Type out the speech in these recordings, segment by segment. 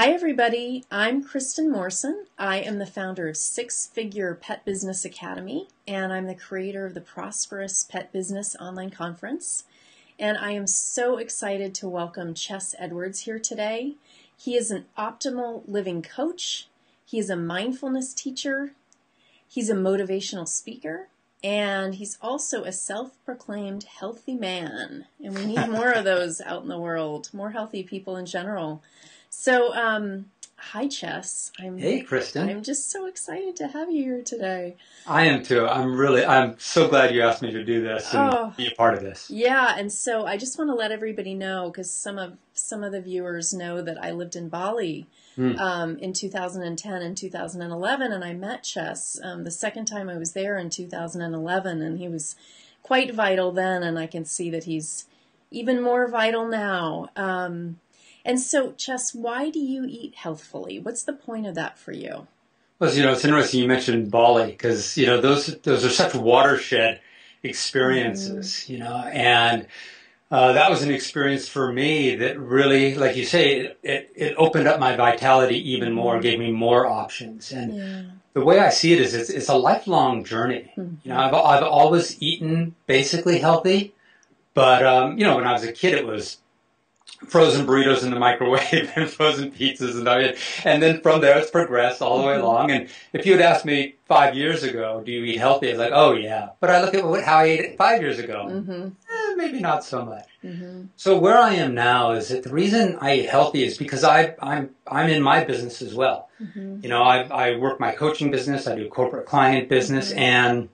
Hi everybody, I'm Kristin Morrison. I am the founder of Six Figure Pet Business Academy, and I'm the creator of the Prosperous Pet Business Online Conference. And I am so excited to welcome Chess Edwards here today. He is an optimal living coach, he is a mindfulness teacher, he's a motivational speaker, and he's also a self-proclaimed healthy man. And we need more of those out in the world, more healthy people in general. So, hi, Chess. Hey, Kristin. I'm just so excited to have you here today. I am too. I'm so glad you asked me to do this and be a part of this. Yeah, and so I just want to let everybody know, because some of the viewers know that I lived in Bali in 2010 and 2011, and I met Chess the second time I was there in 2011, and he was quite vital then, and I can see that he's even more vital now. And so, Chess, why do you eat healthfully? What's the point of that for you? Well, you know, it's interesting you mentioned Bali, because, you know, those are such watershed experiences, you know, and that was an experience for me that really, like you say, it opened up my vitality even more, gave me more options. And the way I see it is it's a lifelong journey. You know, I've always eaten basically healthy, but, you know, when I was a kid, it was frozen burritos in the microwave and frozen pizzas and then from there it's progressed all the way along. And if you had asked me 5 years ago, do you eat healthy? I was like, oh yeah. But I look at how I ate it 5 years ago. Maybe not so much. So where I am now is that the reason I eat healthy is because I'm in my business as well. You know, I work my coaching business, I do corporate client business, and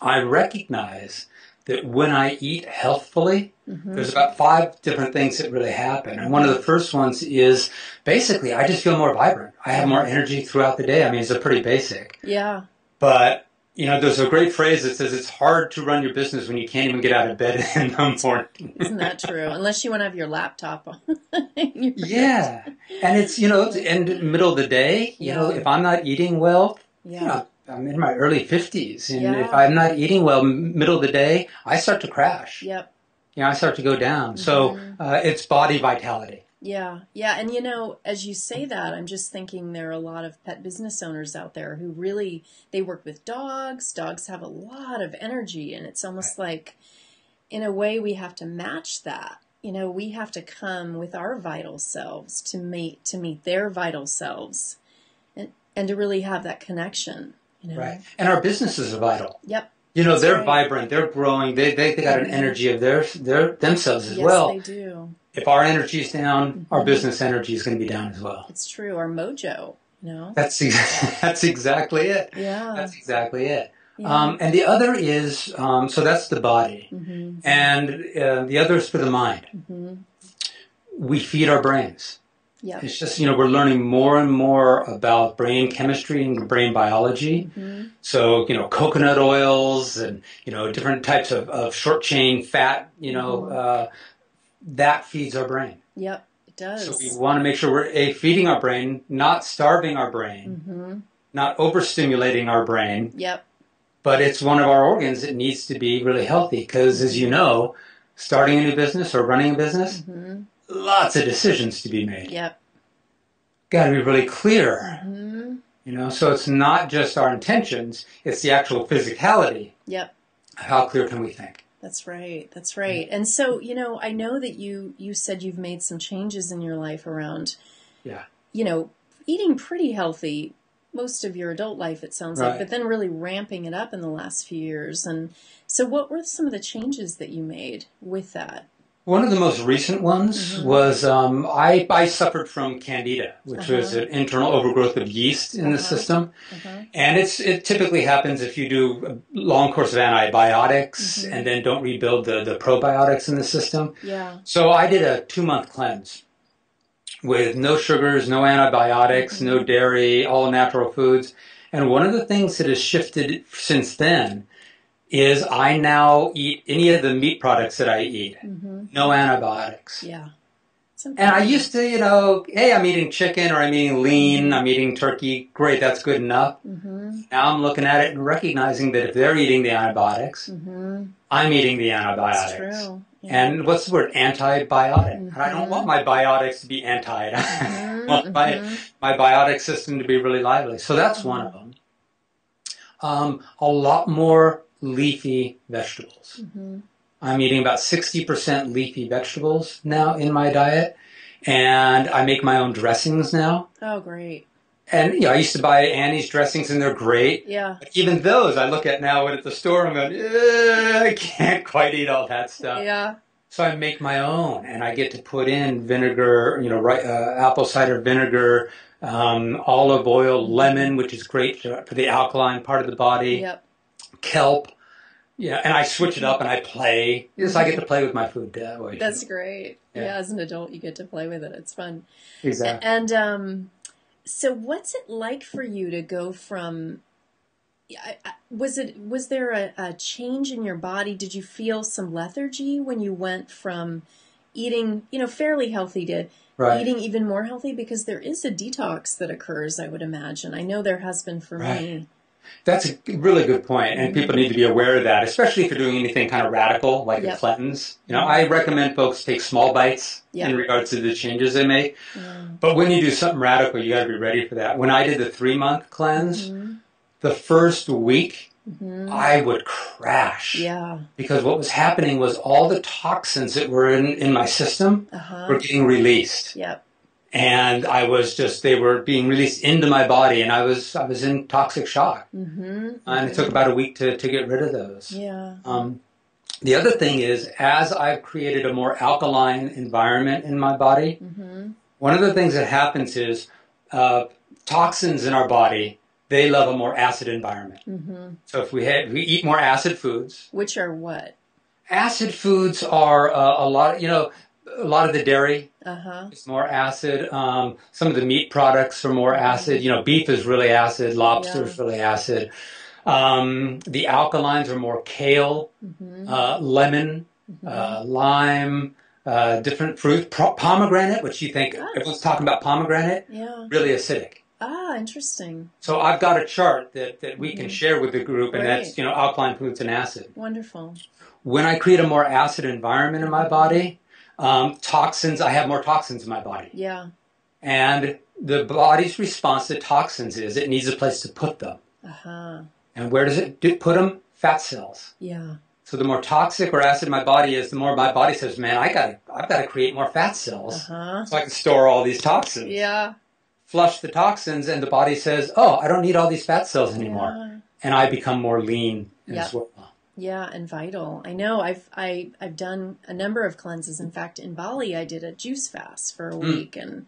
I recognize that when I eat healthfully, there's about 5 different things that really happen. And one of the first ones is basically I just feel more vibrant. I have more energy throughout the day. I mean, it's a pretty basic. Yeah. But, you know, there's a great phrase that says it's hard to run your business when you can't even get out of bed in the morning. Isn't that true? Unless you want to have your laptop on. Yeah. And it's, you know, and middle of the day, you know, if I'm not eating well, you know, I'm in my early 50s, and if I'm not eating well middle of the day, I start to crash. You know, I start to go down. So it's body vitality. And, you know, as you say that, I'm just thinking there are a lot of pet business owners out there who really, they work with dogs. Dogs have a lot of energy, and it's almost like, in a way, we have to match that. You know, we have to come with our vital selves to meet their vital selves and to really have that connection. You know? Right. And our businesses are vital. You know, they're vibrant, they're growing, they got an energy of themselves as well. Yes, they do. If our energy's down, our business energy is going to be down as well. It's true. Our mojo, you know? That's exactly it. Yeah. That's exactly it. Yeah. And the other is, so that's the body. And the other is for the mind. We feed our brains. It's just, you know, we're learning more and more about brain chemistry and brain biology. So, you know, coconut oils and, you know, different types of short chain fat, you know, that feeds our brain. It does. So we want to make sure we're feeding our brain, not starving our brain, not overstimulating our brain. But it's one of our organs that needs to be really healthy because, as you know, starting a new business or running a business, lots of decisions to be made. Got to be really clear. You know, so it's not just our intentions, it's the actual physicality. How clear can we think? That's right. That's right. And so, you know, I know that you said you've made some changes in your life around, you know, eating pretty healthy most of your adult life, it sounds like, but then really ramping it up in the last few years. And so what were some of the changes that you made with that? One of the most recent ones was I suffered from Candida, which was an internal overgrowth of yeast in the system. And it typically happens if you do a long course of antibiotics and then don't rebuild the probiotics in the system. So I did a 2-month cleanse with no sugars, no antibiotics, no dairy, all natural foods. And one of the things that has shifted since then is I now eat any of the meat products that I eat. No antibiotics. And I used to, you know, hey, I'm eating chicken or I'm eating lean, I'm eating turkey. Great, that's good enough. Now I'm looking at it and recognizing that if they're eating the antibiotics, I'm eating the antibiotics. That's true. And what's the word? Antibiotic. Mm-hmm. I don't want my biotics to be anti. Mm-hmm. I want my biotic system to be really lively. So that's one of them. A lot more leafy vegetables. Mm-hmm. I'm eating about 60% leafy vegetables now in my diet. And I make my own dressings now. Oh, great. And, you know, I used to buy Annie's dressings, and they're great. Yeah. But even those I look at now when at the store, I'm going, I can't quite eat all that stuff. Yeah. So I make my own, and I get to put in vinegar, you know, apple cider vinegar, olive oil, lemon, which is great for the alkaline part of the body. Yep. Kelp. Yeah, and I switch it up and I play. Yes, I get to play with my food that way. That's great. Yeah. Yeah, as an adult, you get to play with it. It's fun. Exactly. And so, what's it like for you to go from? Was there a change in your body? Did you feel some lethargy when you went from eating, you know, fairly healthy to eating even more healthy? Because there is a detox that occurs, I would imagine. I know there has been for me. That's a really good point, and people need to be aware of that, especially if you're doing anything kind of radical, like a cleanse. You know, I recommend folks take small bites in regards to the changes they make. But when you do something radical, you got to be ready for that. When I did the 3-month cleanse, the first week, I would crash. Yeah. Because what was happening was all the toxins that were in my system were getting released. Yep. And I was just, they were being released into my body, and I was in toxic shock. And it took about a week to get rid of those. Yeah. The other thing is, as I've created a more alkaline environment in my body, one of the things that happens is toxins in our body, they love a more acid environment. So if we eat more acid foods. Which are what? Acid foods are a lot, you know, a lot of the dairy is more acid. Some of the meat products are more acid. You know, beef is really acid. Lobster is really acid. The alkalines are more kale, lemon, lime, different fruit. Pomegranate, which you think everyone's talking about pomegranate, really acidic. Ah, interesting. So I've got a chart that we can share with the group, and that's, you know, alkaline foods and acid. Wonderful. When I create a more acid environment in my body, toxins, I have more toxins in my body. Yeah. And the body's response to toxins is it needs a place to put them. And where does it put them? Fat cells. Yeah. So the more toxic or acid my body is, the more my body says, man, I've got to create more fat cells so I can store all these toxins. Yeah. Flush the toxins, and the body says, oh, I don't need all these fat cells anymore. Yeah. And I become more lean as well. Yeah, and vital. I know I've done a number of cleanses. In fact, in Bali, I did a juice fast for a week, and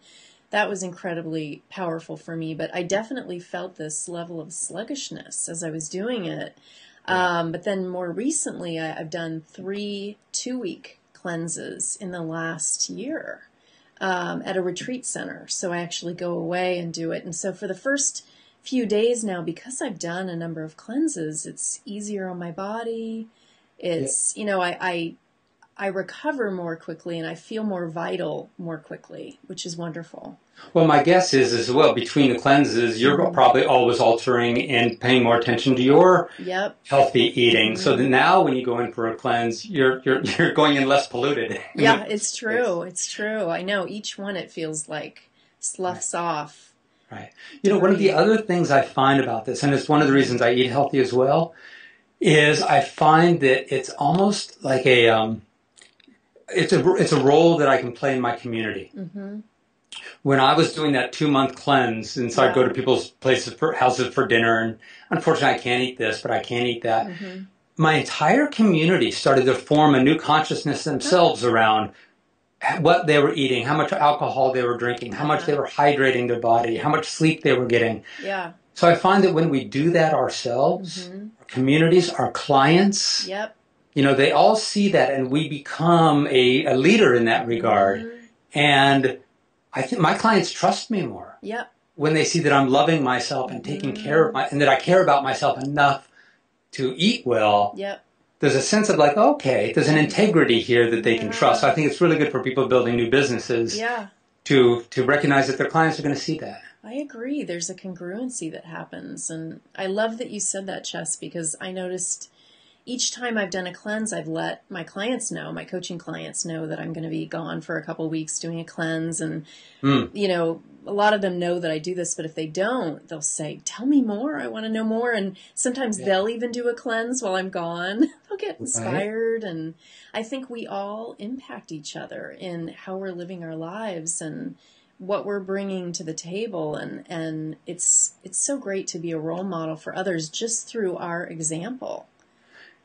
that was incredibly powerful for me. But I definitely felt this level of sluggishness as I was doing it. But then more recently, I've done 3 two-week cleanses in the last year at a retreat center. So I actually go away and do it. And so for the first few days now, because I've done a number of cleanses, it's easier on my body. It's, you know, I recover more quickly, and I feel more vital more quickly, which is wonderful. Well, my guess is as well, between the cleanses, you're probably always altering and paying more attention to your healthy eating. So that now when you go in for a cleanse, you're going in less polluted. Yeah, it's true. It's true. I know each one, it feels like sloughs off. Right. You know, one of the other things I find about this, and it's one of the reasons I eat healthy as well, is I find that it's almost like it's a role that I can play in my community. When I was doing that 2-month cleanse, and so I'd go to people's houses for dinner, and unfortunately I can't eat this, but I can eat that. My entire community started to form a new consciousness themselves around what they were eating, how much alcohol they were drinking, how much they were hydrating their body, how much sleep they were getting. Yeah. So I find that when we do that ourselves, our communities, our clients, you know, they all see that, and we become a leader in that regard. And I think my clients trust me more when they see that I'm loving myself and taking care of and that I care about myself enough to eat well. There's a sense of like, okay, there's an integrity here that they can trust. So I think it's really good for people building new businesses to recognize that their clients are going to see that. I agree. There's a congruency that happens. And I love that you said that, Chess, because I noticed each time I've done a cleanse, I've let my clients know, my coaching clients know that I'm going to be gone for a couple of weeks doing a cleanse. And, you know, a lot of them know that I do this, but if they don't, they'll say, tell me more. I want to know more. And sometimes they'll even do a cleanse while I'm gone. They'll get inspired. Right. And I think we all impact each other in how we're living our lives and what we're bringing to the table. And it's so great to be a role model for others just through our example.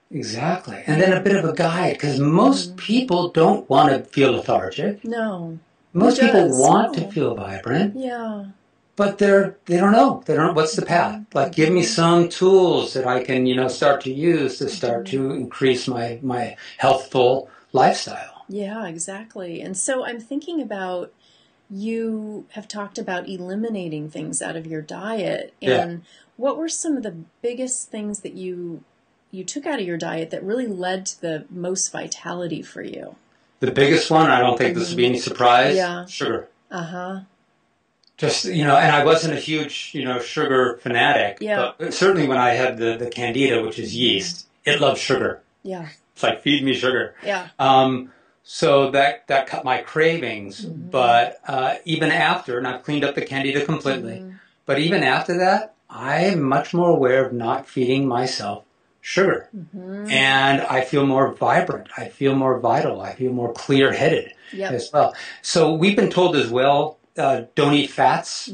Exactly. And then a bit of a guide, because most people don't want to feel lethargic. No. Most people want to feel vibrant. Yeah. But they don't know. They don't know what's the path. Like, give me some tools that I can, you know, start to use to start to increase my healthful lifestyle. Yeah, exactly. And so I'm thinking about, you have talked about eliminating things out of your diet. And what were some of the biggest things that you took out of your diet that really led to the most vitality for you? The biggest one, I don't think this would be any surprise, sugar. Uh-huh. Just, you know, and I wasn't a huge, you know, sugar fanatic, but certainly when I had the Candida, which is yeast, it loves sugar. Yeah. It's like, feed me sugar. Yeah. So that cut my cravings, but even after, and I've cleaned up the Candida completely, but even after that, I'm much more aware of not feeding myself sugar. And I feel more vibrant. I feel more vital. I feel more clear-headed as well. So we've been told as well, don't eat fats.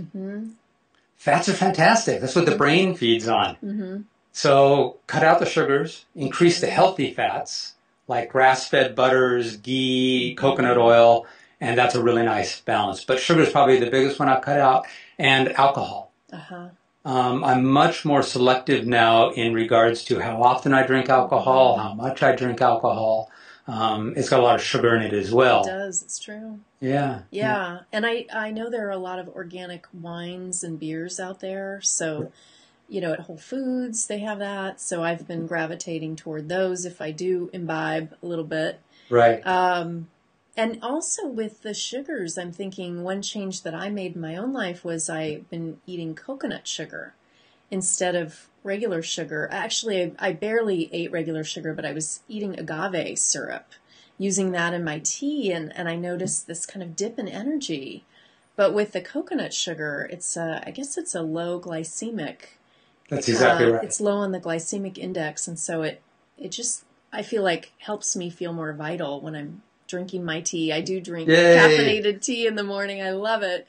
Fats are fantastic. That's what the brain feeds on. So cut out the sugars, increase the healthy fats, like grass-fed butters, ghee, coconut oil, and that's a really nice balance. But sugar is probably the biggest one I've cut out, and alcohol. I'm much more selective now in regards to how often I drink alcohol, how much I drink alcohol. It's got a lot of sugar in it as well. It does. It's true. Yeah. Yeah. And I know there are a lot of organic wines and beers out there. So, you know, at Whole Foods, they have that. So I've been gravitating toward those if I do imbibe a little bit. Right. And also with the sugars, I'm thinking one change that I made in my own life was I've been eating coconut sugar instead of regular sugar. Actually, I barely ate regular sugar, but I was eating agave syrup, using that in my tea, and I noticed this kind of dip in energy. But with the coconut sugar, it's I guess it's a low glycemic. That's exactly right. It's low on the glycemic index, and so it just, I feel like, helps me feel more vital when I'm drinking my tea. I do drink caffeinated tea in the morning. I love it.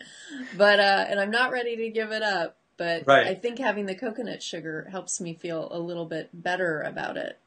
But and I'm not ready to give it up. But I think having the coconut sugar helps me feel a little bit better about it.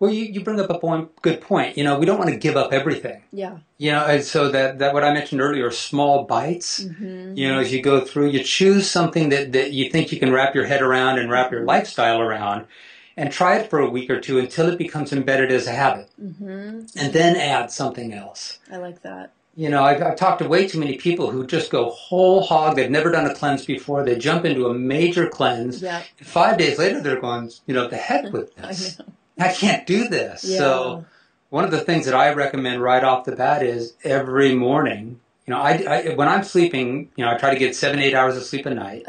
Well, you bring up a good point. You know, we don't want to give up everything. Yeah. You know, and so that what I mentioned earlier, small bites. You know, as you go through, you choose something that you think you can wrap your head around and wrap your lifestyle around. And try it for a week or two until it becomes embedded as a habit. And then add something else. I like that. You know, I've talked to way too many people who just go whole hog. They've never done a cleanse before. They jump into a major cleanse. Yeah. 5 days later, they're going, you know, the heck with this. I can't do this. Yeah. So one of the things that I recommend right off the bat is every morning, you know, I when I'm sleeping, you know, I try to get 7 to 8 hours of sleep a night.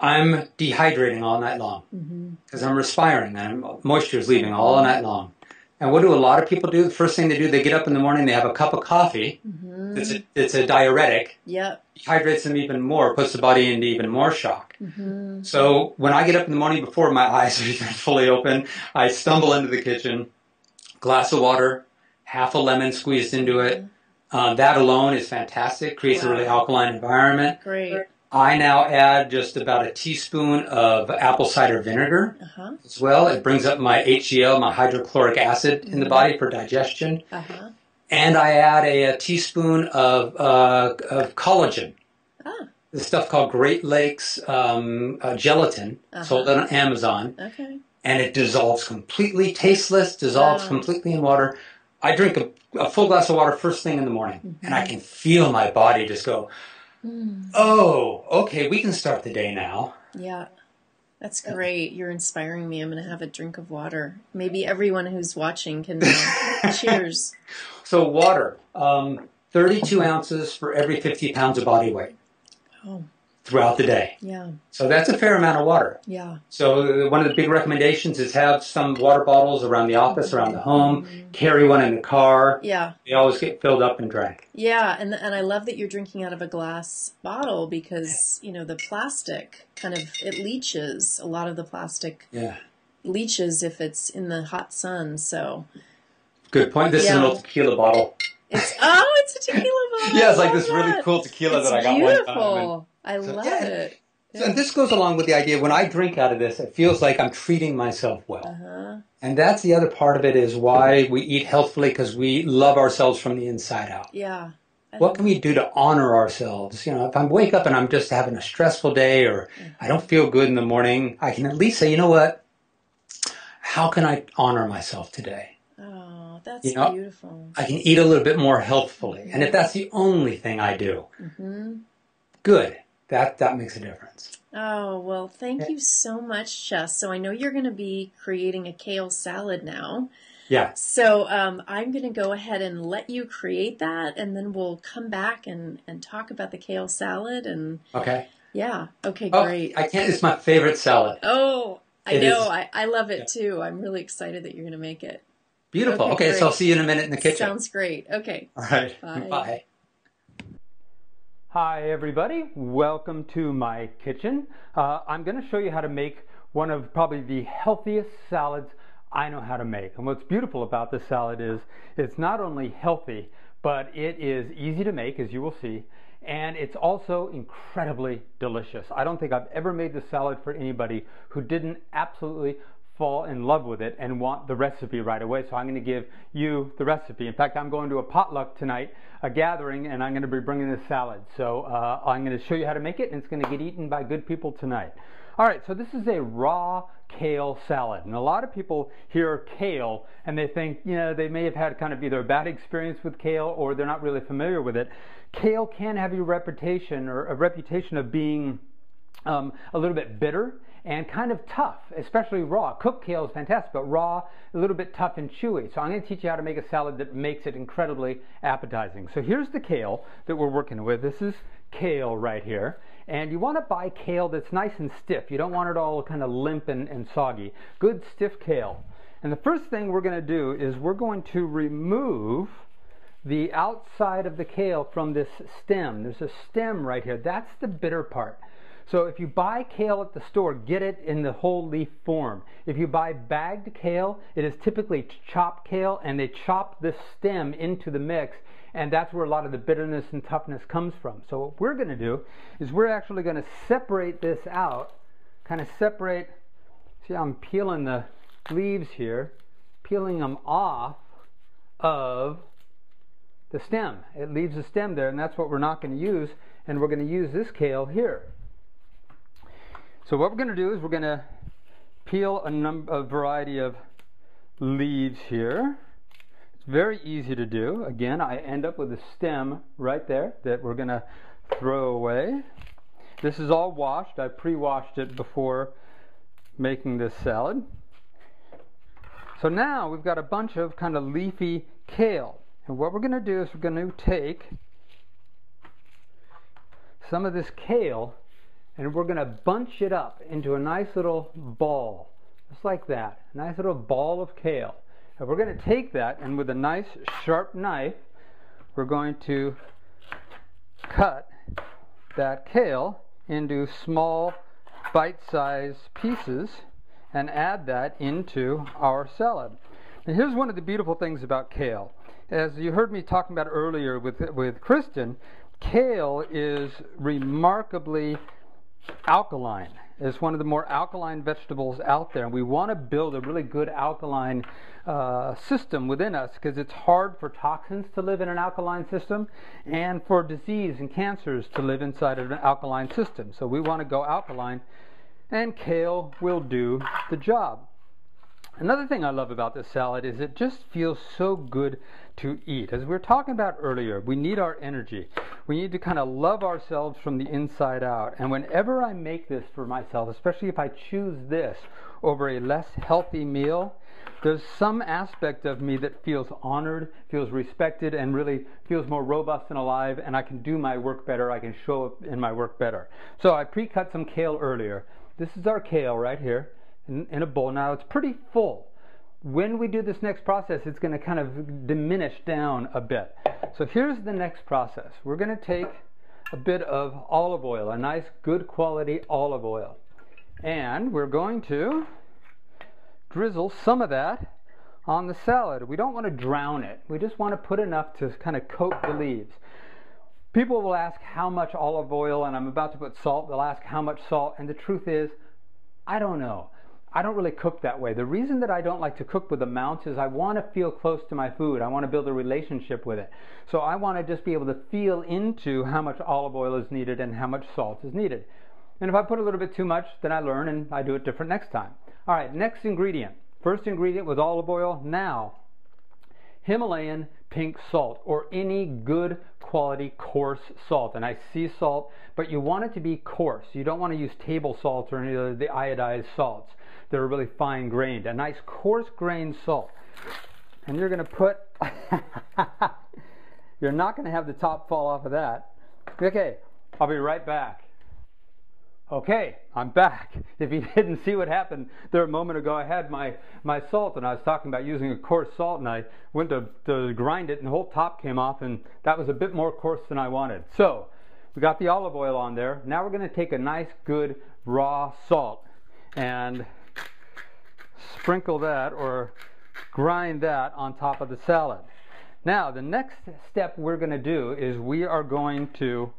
I'm dehydrating all night long because I'm respiring and moisture is leaving all night long. And what do a lot of people do? The first thing they do, they get up in the morning, they have a cup of coffee. It's a diuretic. Dehydrates them even more, puts the body into even more shock. So when I get up in the morning before my eyes are even fully open, I stumble into the kitchen, glass of water, half a lemon squeezed into it. That alone is fantastic. Creates a really alkaline environment. Great. I now add just about a teaspoon of apple cider vinegar as well. It brings up my HCl, my hydrochloric acid in the body for digestion. And I add a teaspoon of collagen, this stuff called Great Lakes gelatin, sold on Amazon. And it dissolves completely, tasteless, dissolves completely in water. I drink a full glass of water first thing in the morning, and I can feel my body just go, oh, okay, we can start the day now. Yeah, that's great. You're inspiring me. I'm going to have a drink of water. Maybe everyone who's watching can cheers. So water, 32 ounces for every 50 pounds of body weight. Oh. throughout the day. Yeah. So that's a fair amount of water. Yeah. So one of the big recommendations is have some water bottles around the office, around the home, carry one in the car. Yeah. They always get filled up and drank. Yeah, and I love that you're drinking out of a glass bottle because, you know, the plastic kind of, it leaches. A lot of the plastic leaches if it's in the hot sun, so. Good point. This is an old tequila bottle. It's a tequila bottle. Yeah, it's like this really cool tequila that I got one time. Beautiful. I love it. So, and this goes along with the idea, when I drink out of this, it feels like I'm treating myself well. Uh-huh. And that's the other part of it is why we eat healthfully, because we love ourselves from the inside out. Yeah. What can we do to honor ourselves? You know, if I wake up and I'm just having a stressful day or I don't feel good in the morning, I can at least say, you know what, how can I honor myself today? That's beautiful. I can eat a little bit more healthfully. Mm-hmm. And if that's the only thing I do, good. That makes a difference. Oh, well, thank you so much, Chess. So I know you're going to be creating a kale salad now. Yeah. So I'm going to go ahead and let you create that, and then we'll come back and talk about the kale salad. And okay. Yeah. Okay, great. I can't. It's my favorite salad. Oh, I know. I love it, too. I'm really excited that you're going to make it. Beautiful. Okay, so I'll see you in a minute in the kitchen. Sounds great. Okay. All right. Bye. Bye. Hi everybody, welcome to my kitchen. I'm going to show you how to make one of probably the healthiest salads I know how to make. And what's beautiful about this salad is it's not only healthy, but it is easy to make, as you will see, and it's also incredibly delicious. I don't think I've ever made this salad for anybody who didn't absolutely fall in love with it and want the recipe right away. So I'm going to give you the recipe. In fact, I'm going to a potluck tonight, a gathering, and I'm going to be bringing this salad. So I'm going to show you how to make it, and it's going to get eaten by good people tonight. All right, so this is a raw kale salad. And a lot of people hear kale and they think, you know, they may have had kind of either a bad experience with kale or they're not really familiar with it. Kale can have a reputation of being a little bit bitter and kind of tough, especially raw. Cooked kale is fantastic, but raw, a little bit tough and chewy. So I'm going to teach you how to make a salad that makes it incredibly appetizing. So here's the kale that we're working with. This is kale right here. And you want to buy kale that's nice and stiff. You don't want it all kind of limp and soggy. Good stiff kale. And the first thing we're going to do is we're going to remove the outside of the kale from this stem. There's a stem right here. That's the bitter part. So if you buy kale at the store, get it in the whole leaf form. If you buy bagged kale, it is typically chopped kale, and they chop the stem into the mix, and that's where a lot of the bitterness and toughness comes from. So what we're going to do is we're actually going to separate this out, kind of separate, see how I'm peeling the leaves here, peeling them off of the stem. It leaves the stem there, and that's what we're not going to use, and we're going to use this kale here. So what we're going to do is we're going to peel a variety of leaves here. It's very easy to do. Again, I end up with a stem right there that we're going to throw away. This is all washed. I pre-washed it before making this salad. So now we've got a bunch of kind of leafy kale. And what we're going to do is we're going to take some of this kale and we're going to bunch it up into a nice little ball, just like that, a nice little ball of kale. And we're going to take that, and with a nice sharp knife, we're going to cut that kale into small bite-sized pieces and add that into our salad. And here's one of the beautiful things about kale. As you heard me talking about earlier with Kristin, kale is remarkably alkaline. It's one of the more alkaline vegetables out there, and we want to build a really good alkaline system within us, because it's hard for toxins to live in an alkaline system and for disease and cancers to live inside of an alkaline system. So we want to go alkaline, and kale will do the job. Another thing I love about this salad is it just feels so good to eat. As we were talking about earlier, we need our energy. We need to kind of love ourselves from the inside out. And whenever I make this for myself, especially if I choose this over a less healthy meal, There's some aspect of me that feels honored, feels respected, and really feels more robust and alive, and I can do my work better. I can show up in my work better. So I pre-cut some kale earlier. This is our kale right here in a bowl. Now it's pretty full. When we do this next process, it's going to kind of diminish down a bit. So here's the next process. We're going to take a bit of olive oil, a nice good quality olive oil, and we're going to drizzle some of that on the salad. We don't want to drown it. We just want to put enough to kind of coat the leaves. People will ask how much olive oil, and I'm about to put salt. They'll ask how much salt, and the truth is, I don't know. I don't really cook that way. The reason that I don't like to cook with amounts is I want to feel close to my food. I want to build a relationship with it. So I want to just be able to feel into how much olive oil is needed and how much salt is needed. And if I put a little bit too much, then I learn and I do it different next time. All right, next ingredient. First ingredient was olive oil. Now, Himalayan pink salt, or any good quality coarse salt, and I see salt, but you want it to be coarse. You don't want to use table salt or any of the iodized salts. They're really fine grained, a nice coarse grained salt. And you're going to put, you're not going to have the top fall off of that. Okay, I'll be right back. Okay, I'm back. If you didn't see what happened there a moment ago, I had my salt, and I was talking about using a coarse salt, and I went to grind it, and the whole top came off, and that was a bit more coarse than I wanted. So we got the olive oil on there. Now we're going to take a nice good raw salt and sprinkle that, or grind that, on top of the salad. Now the next step we're going to do is we are going to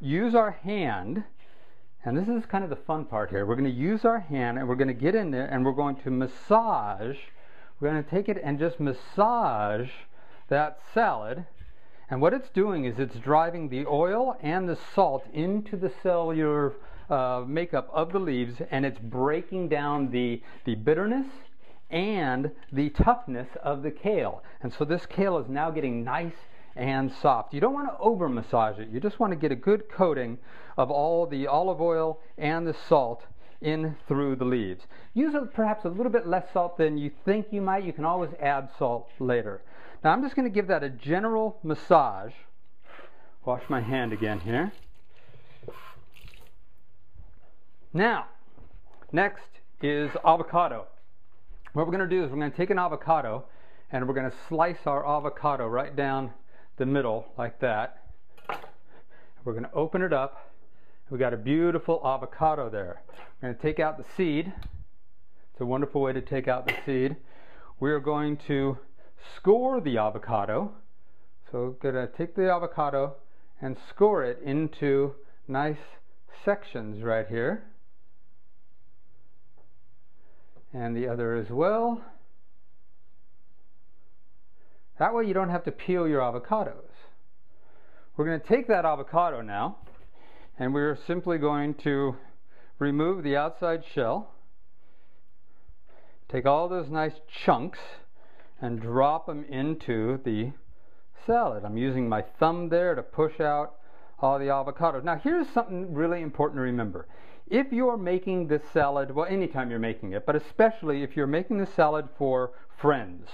use our hand. And this is kind of the fun part here. We're going to use our hand, and we're going to get in there, and we're going to massage. We're going to take it and just massage that salad. And what it's doing is it's driving the oil and the salt into the cellular makeup of the leaves, and it's breaking down the bitterness and the toughness of the kale. And so this kale is now getting nice and soft. You don't want to over massage it. You just want to get a good coating of all the olive oil and the salt in through the leaves. Use perhaps a little bit less salt than you think you might. You can always add salt later. Now I'm just going to give that a general massage. Wash my hand again here. Now, next is avocado. What we're going to do is we're going to take an avocado, and we're going to slice our avocado right down the middle like that. We're going to open it up. We got a beautiful avocado there. We're going to take out the seed. It's a wonderful way to take out the seed. We're going to score the avocado. So we're going to take the avocado and score it into nice sections right here, and the other as well. That way you don't have to peel your avocados. We're going to take that avocado now, and we're simply going to remove the outside shell, take all those nice chunks, and drop them into the salad. I'm using my thumb there to push out all the avocados. Now here's something really important to remember. If you're making this salad, well, anytime you're making it, but especially if you're making this salad for friends,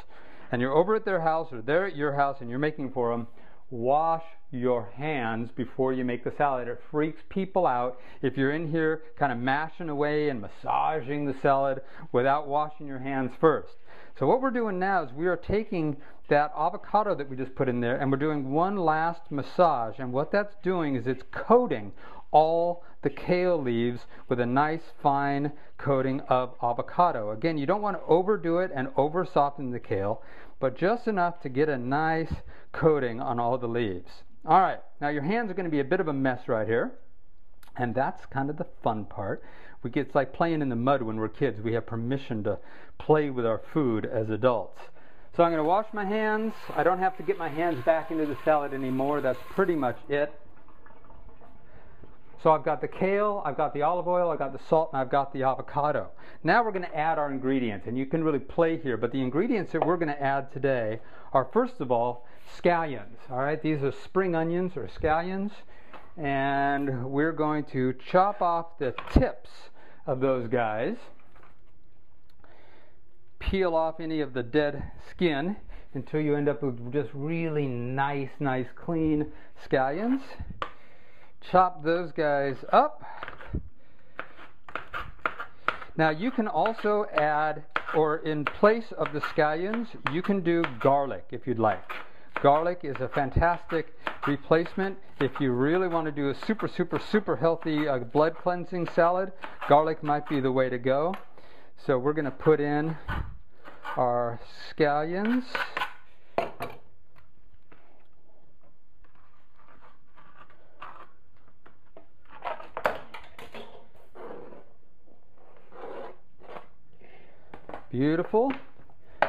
and you're over at their house or they're at your house and you're making for them, wash your hands before you make the salad. It freaks people out if you're in here kind of mashing away and massaging the salad without washing your hands first. So what we're doing now is we are taking that avocado that we just put in there, and we're doing one last massage. And what that's doing is it's coating all the kale leaves with a nice fine coating of avocado. Again, you don't want to overdo it and over soften the kale, but just enough to get a nice coating on all the leaves. All right, now your hands are going to be a bit of a mess right here, and that's kind of the fun part. It's like playing in the mud when we're kids. We have permission to play with our food as adults. So I'm going to wash my hands. I don't have to get my hands back into the salad anymore. That's pretty much it. So I've got the kale, I've got the olive oil, I've got the salt, and I've got the avocado. Now we're going to add our ingredients, and you can really play here, but the ingredients that we're going to add today are, first of all, scallions. All right, these are spring onions or scallions, and we're going to chop off the tips of those guys. peel off any of the dead skin until you end up with just really nice clean scallions. Chop those guys up. Now you can also add, or in place of the scallions, you can do garlic if you'd like. Garlic is a fantastic replacement. If you really want to do a super healthy blood cleansing salad, garlic might be the way to go. So we're going to put in our scallions. Beautiful.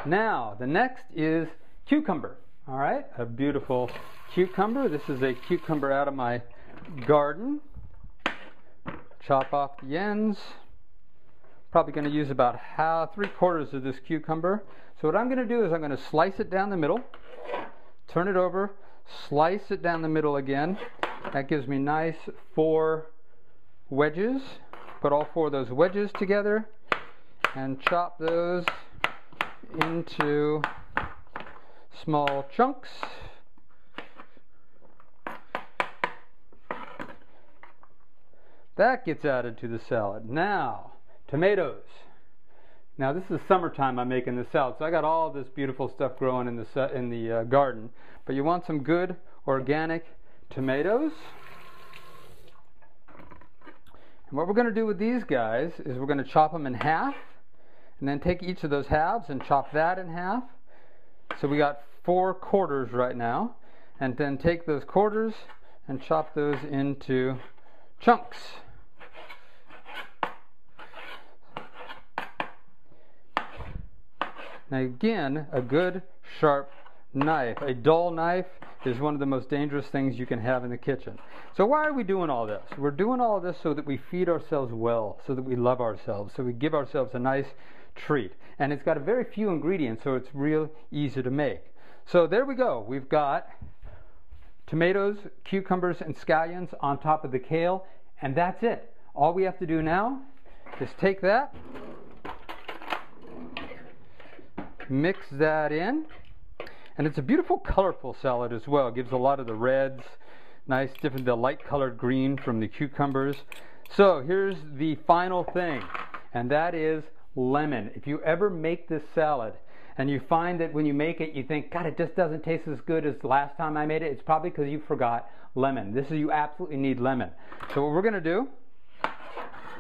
Now the next is cucumber. All right, a beautiful cucumber. This is a cucumber out of my garden. Chop off the ends. Probably going to use about three-quarters of this cucumber. So what I'm going to do is I'm going to slice it down the middle, turn it over, slice it down the middle again. That gives me nice 4 wedges. Put all 4 of those wedges together and chop those into small chunks. That gets added to the salad. Now, tomatoes. Now this is summertime I'm making this salad, so I got all this beautiful stuff growing in the garden. But you want some good organic tomatoes. And what we're going to do with these guys is we're going to chop them in half, and then take each of those halves and chop that in half. So we got 4 quarters right now, and then take those quarters and chop those into chunks. Now again, a good sharp knife. A dull knife is one of the most dangerous things you can have in the kitchen. So why are we doing all this? We're doing all this so that we feed ourselves well, so that we love ourselves, so we give ourselves a nice treat. And it's got a very few ingredients, so it's real easy to make. So there we go. We've got tomatoes, cucumbers, and scallions on top of the kale, and that's it. All we have to do now is take that, mix that in, and it's a beautiful colorful salad as well. It gives a lot of the reds, nice different, the light colored green from the cucumbers. So here's the final thing, and that is lemon. If you ever make this salad and you find that when you make it you think, God, it just doesn't taste as good as last time I made it, it's probably because you forgot lemon. This is, you absolutely need lemon. So what we're going to do,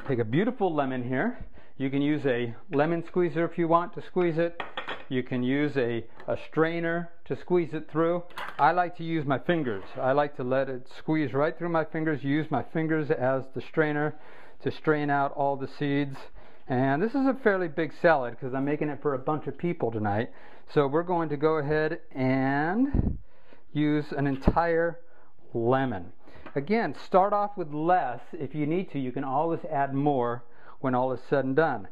take a beautiful lemon here. You can use a lemon squeezer if you want to squeeze it. You can use a strainer to squeeze it through. I like to use my fingers. I like to let it squeeze right through my fingers, use my fingers as the strainer to strain out all the seeds. And this is a fairly big salad because I'm making it for a bunch of people tonight. So we're going to go ahead and use an entire lemon. Again, start off with less. If you need to, you can always add more when all is said and done.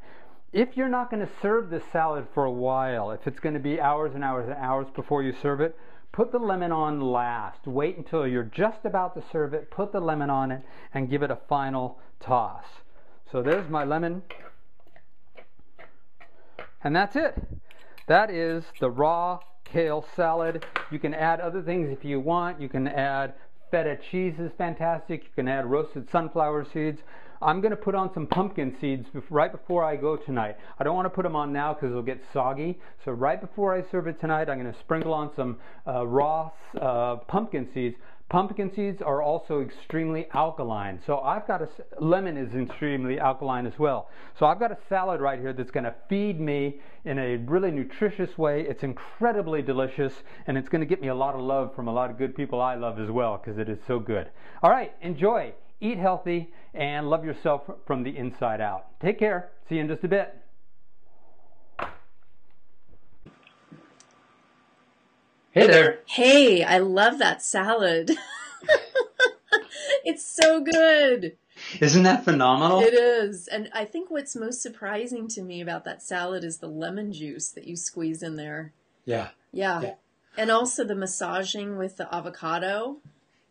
If you're not going to serve this salad for a while, if it's going to be hours and hours and hours before you serve it, put the lemon on last. Wait until you're just about to serve it, put the lemon on it, and give it a final toss. So there's my lemon. And that's it. That is the raw kale salad. You can add other things if you want. You can add feta cheese, is fantastic. You can add roasted sunflower seeds. I'm going to put on some pumpkin seeds right before I go tonight. I don't want to put them on now because it'll get soggy. So right before I serve it tonight, I'm going to sprinkle on some raw pumpkin seeds. Pumpkin seeds are also extremely alkaline. So I've got lemon is extremely alkaline as well. So I've got a salad right here that's going to feed me in a really nutritious way. It's incredibly delicious, and it's going to get me a lot of love from a lot of good people I love as well, because it is so good. All right, enjoy. Eat healthy and love yourself from the inside out. Take care. See you in just a bit. Hey there. Hey, I love that salad. It's so good. Isn't that phenomenal? It is. And I think what's most surprising to me about that salad is the lemon juice that you squeeze in there. Yeah. Yeah. And also the massaging with the avocado.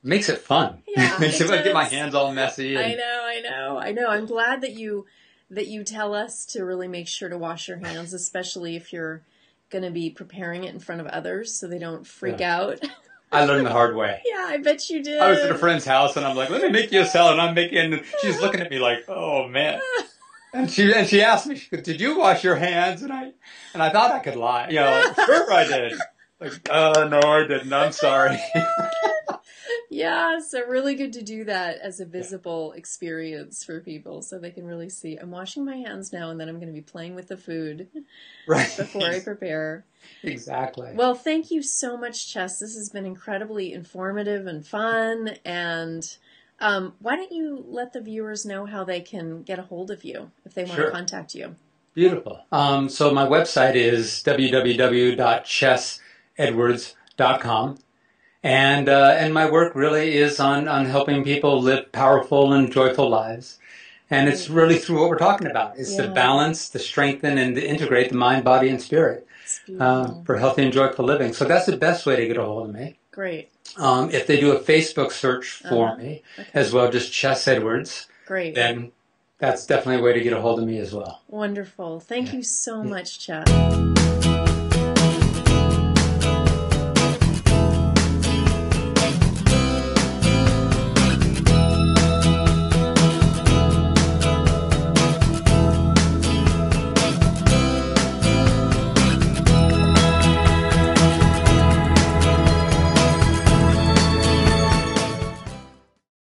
Makes it fun. Yeah, I get my hands all messy. And... I know. I'm glad that you that you tell us to really make sure to wash your hands, especially if you're going to be preparing it in front of others so they don't freak out. I learned the hard way. Yeah, I bet you did. I was at a friend's house and I'm like, let me make you a salad. And I'm making, she's looking at me like, oh man. And she asked me, did you wash your hands? And I thought I could lie. You know, like, sure I did. Like, no, I didn't. I'm sorry. Yeah, so really good to do that as a visible experience for people so they can really see, I'm washing my hands now and then I'm going to be playing with the food before I prepare. Exactly. Well, thank you so much, Chess. This has been incredibly informative and fun. And why don't you let the viewers know how they can get a hold of you if they want to contact you? Beautiful. So my website is www.chessedwards.com. And my work really is on helping people live powerful and joyful lives. And it's really through what we're talking about. It's the balance, the strengthen, and to integrate the mind, body, and spirit for healthy and joyful living. So that's the best way to get a hold of me. Great. If they do a Facebook search for me as well, just Chess Edwards, then that's definitely a way to get a hold of me as well. Wonderful. Thank you so much, Chess.